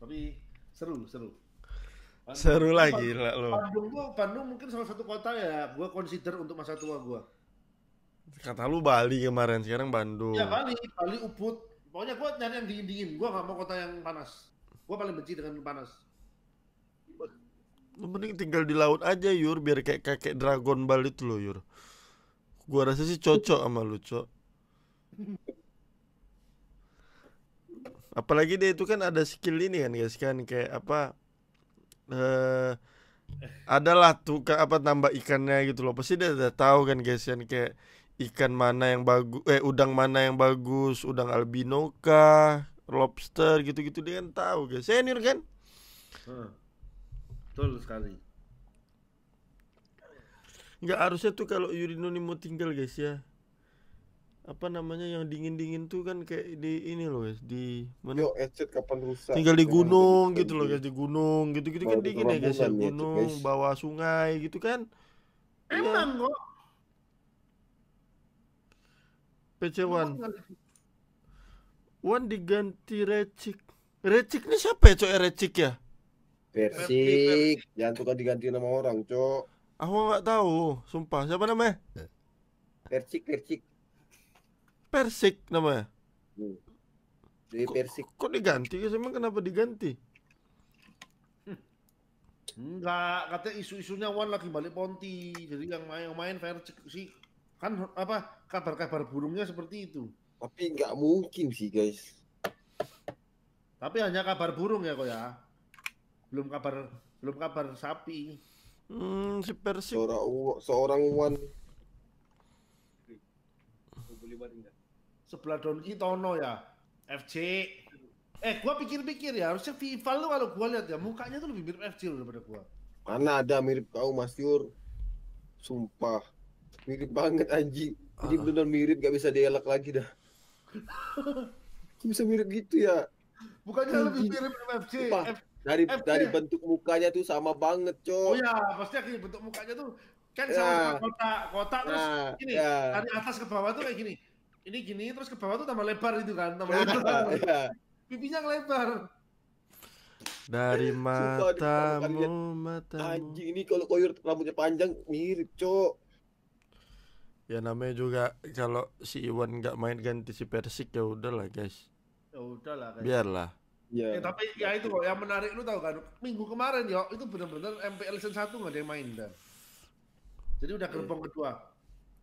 Tapi seru. Seru lagi lah lo. Bandung mungkin salah satu kota ya gue consider untuk masa tua gue. Kata lu Bali kemarin, sekarang Bandung. Ya Bali, Ubud. Pokoknya gue nyari yang dingin-dingin, gue gak mau kota yang panas. Gue paling benci dengan panas. Mending tinggal di laut aja Yur, biar kayak kakek Dragon Bali tuh lo Yur. Gue rasa sih cocok sama lu Cok. Apalagi dia itu kan ada skill ini kan guys kan, kayak apa adalah tuh apa tambah ikannya gitu loh. Pasti dia udah tahu kan guys kan, kayak ikan mana yang bagus, udang mana yang bagus, udang albino kah, lobster gitu-gitu dia kan tahu guys. Senior kan? Betul sekali. Nggak harusnya tuh kalau Yurino nih mau tinggal guys ya. Apa namanya yang dingin-dingin tuh kan kayak di ini loh guys, di mana? Yo, Tzad kapan rusak? Tinggal di gunung gitu loh guys, di gunung gitu-gitu kan dingin ya guys, ya gunung, bawah sungai gitu kan. Emang kok. PC Wan. Wan diganti Recik. Recik ini siapa ya Cok? Recik ya? Persik. Jangan suka diganti nama orang Cok. Aku nggak tahu, sumpah. Siapa namanya? Persik. Persik namanya. Jadi Persik. Kok diganti? Emang kenapa diganti? Enggak, katanya isu-isunya Wan lagi balik Ponti. Jadi yang main Persik sih. Kan apa kabar-kabar burungnya seperti itu. Tapi nggak mungkin sih guys. Tapi hanya kabar burung ya kok ya. Belum kabar sapi. Si Persik. Seorang Wan. Sebelah Donki Tono ya FC. Gua pikir-pikir ya, harusnya Vivaldo kalau gua lihat ya mukanya tuh lebih mirip FC daripada gua. Mana ada mirip kau Mas Yur. Sumpah mirip banget anji. Ini benar mirip, gak bisa dielak lagi dah. Bisa mirip gitu ya. Bukannya lebih mirip FC. Dari bentuk mukanya tuh sama banget Cok. Oh ya pasti akhirnya bentuk mukanya tuh kan sama kotak terus gini dari atas ke bawah tuh kayak gini. Ini gini terus ke bawah tuh tambah lebar itu kan, tambah lebar. Pipinya ngelebar. Dari matamu. Anjing ini kalau koyor rambutnya panjang mirip Cok. Ya namanya juga kalau si Iwan nggak main ganti si Persik ya udahlah guys. Ya udahlah guys. Biarlah. Ya. Tapi ya itu kok yang menarik lu tahu kan minggu kemarin yo itu benar-benar MPL season 1 nggak ada yang main dah. Jadi udah gerbong kedua.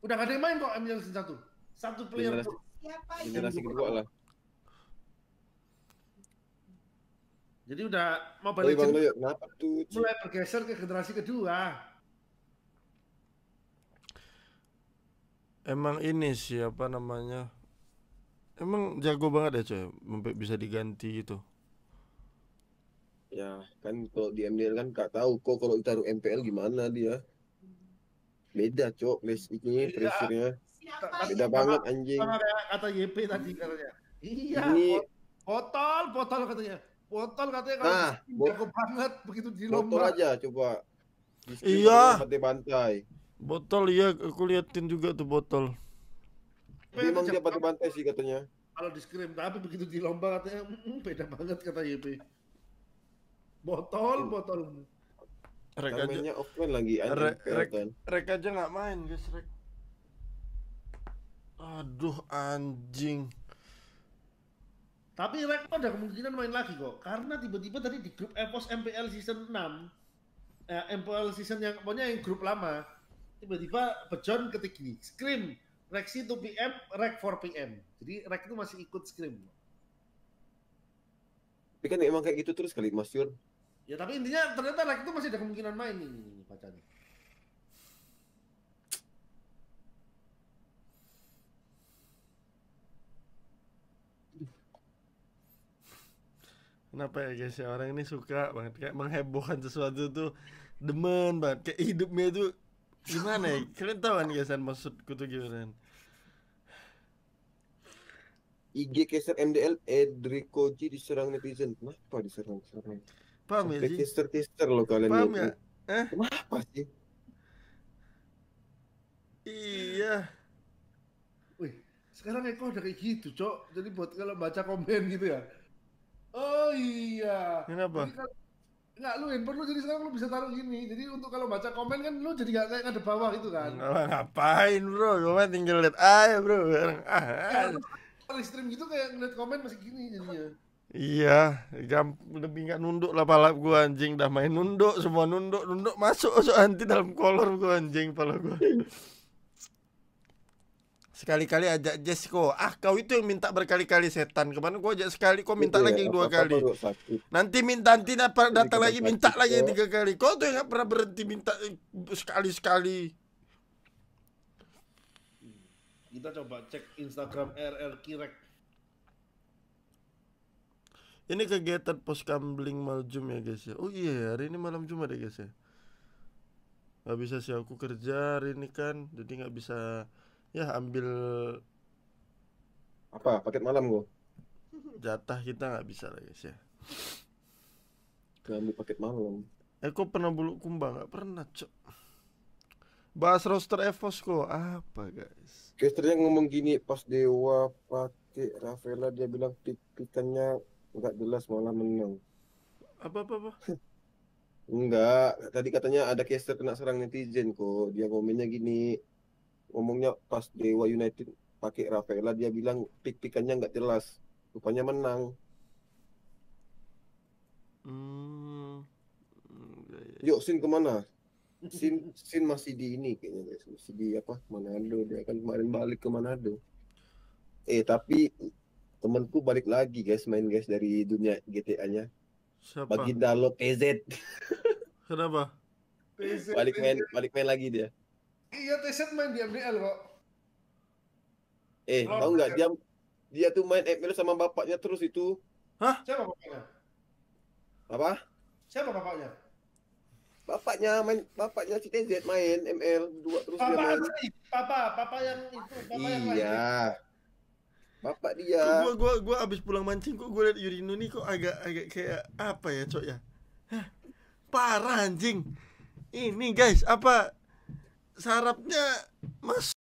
Udah gak ada yang main kok ML season 1. Satu player pun. Siapa itu? Generasi kedua lah. Jadi udah Mobile Legends mulai bergeser ke generasi kedua. Emang ini siapa namanya? Emang jago banget ya coy, sampai bisa diganti gitu. Ya, kan kalau di MDL kan gak tahu kok kalau ditaruh MPL gimana dia. Beda Cok, ini pressure-nya beda banget anjing. Kata YP tadi katanya. Iya. Botol katanya. Botol katanya kalau jago banget begitu di lomba. Botol aja coba. Iya. Bantai. Botol iya aku liatin juga tuh botol. Memang dia bantai sih katanya. Kalau di Scream tapi begitu di lomba katanya beda banget kata YP. Botol. Rek aja offline lagi anjing. Rek aja nggak main guys Rek. Aduh anjing. Tapi Rek ada kemungkinan main lagi kok. Karena tiba-tiba tadi di grup EPOS MPL season 6 MPL season yang pokoknya yang grup lama tiba-tiba bejon ketik ini Scream Reksi 2PM Rek 4PM. Jadi Rek itu masih ikut Scream. Tapi kan emang kayak gitu terus kali Mas Yur. Ya tapi intinya ternyata Rek itu masih ada kemungkinan main nih bacanya. Kenapa ya guys ya, orang ini suka banget kayak menghebohkan sesuatu tuh, demen banget kayak hidupnya itu gimana ya? Kalian tahu kan guys maksudku tuh gimana? IG keser MDL Edricoji diserang netizen. Kenapa diserang? Paham ya sih? Tester lo kalian. Paham ya? Kenapa sih? Iya. Wih, sekarang Eko udah kayak gitu, Cok. Jadi buat kalau baca komen gitu ya. Oh, Oh iya. Kenapa? Enggak, lu handphone lu jadi sekarang lu bisa taruh gini. Jadi untuk kalau baca komen kan lu jadi nggak kayak ada bawah gitu kan. Ngapain bro? Cuma tinggal lihat aja bro. Kalau stream gitu kayak ngeliat komen masih gini jadinya. Iya, lebih nggak nunduk lah pala gua anjing, dah main nunduk, semua nunduk masuk masuk anti dalam kolor gua anjing pala gua. Sekali-kali ajak Jesko, ah kau itu yang minta berkali-kali setan, kemarin gua ajak sekali, kau minta lagi dua kali. Nanti minta datang lagi minta lagi 3 kali, kau tuh yang nggak pernah berhenti minta sekali-sekali. Kita coba cek Instagram RRQ. Ini kegiatan pos gambling maljum ya guys ya. Oh iya, hari ini malam Jumat ya guys ya. Gak bisa sih aku kerja hari ini kan, jadi gak bisa ya ambil apa paket malam gua. Jatah kita gak bisa lah guys ya. Gak ambil paket malam. Eko pernah buluk kumbang? Gak pernah cok. Bahas roster EVOS kok apa guys? Kesternya ngomong gini pas Dewa pakai Rafaela dia bilang pikirannya enggak jelas malah menang. Apa? Enggak, tadi katanya ada caster kena serang netizen kok. Dia komennya gini. Ngomongnya pas Dewa United pakai Rafaela dia bilang pick-pickannya enggak jelas. Rupanya menang. Ya. Yuk Sin kemana? Sin masih di ini kayaknya guys. Masih di apa? Manado. Dia kan kemarin balik ke Manado. Tapi temanku balik lagi guys, main guys dari dunia GTA-nya. Siapa? Baginda Lopez. Kenapa? balik main lagi dia. Iya, Tzad main di MDL kok. Tahu nggak dia tuh main ML sama bapaknya terus itu. Hah? Siapa bapaknya? Apa? Siapa bapaknya? Bapaknya Citez main ML dua terus dia main. Papa yang itu, yang main. Iya. Bapak dia. Gua abis pulang mancing kok gue liat Yurino nih kok agak kayak apa ya cok ya. Hah, parah anjing. Ini guys apa sarapnya mas